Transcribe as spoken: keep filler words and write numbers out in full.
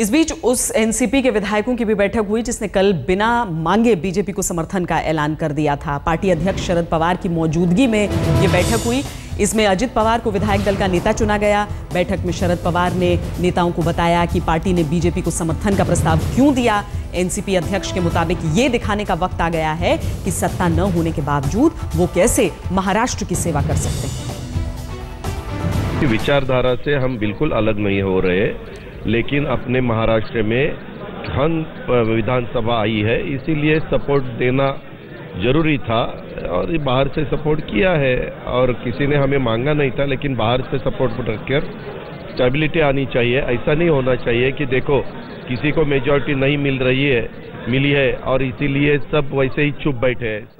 इस बीच उस एनसीपी के विधायकों की भी बैठक हुई जिसने कल बिना मांगे बीजेपी को समर्थन का ऐलान कर दिया था। पार्टी अध्यक्ष शरद पवार की मौजूदगी में ये बैठक हुई। इसमें अजित पवार को विधायक दल का नेता चुना गया। बैठक में शरद पवार ने नेताओं को बताया कि पार्टी ने बीजेपी को समर्थन का प्रस्ताव क्यों दिया। एनसीपी अध्यक्ष के मुताबिक ये दिखाने का वक्त आ गया है कि सत्ता न होने के बावजूद वो कैसे महाराष्ट्र की सेवा कर सकते हैं। विचारधारा से हम बिल्कुल अलग नहीं हो रहे, लेकिन अपने महाराष्ट्र में विधानसभा आई है, इसीलिए सपोर्ट देना जरूरी था और बाहर से सपोर्ट किया है और किसी ने हमें मांगा नहीं था, लेकिन बाहर से सपोर्ट रखकर स्टेबिलिटी आनी चाहिए। ऐसा नहीं होना चाहिए कि देखो किसी को मेजॉरिटी नहीं मिल रही है मिली है और इसीलिए सब वैसे ही चुप बैठे हैं।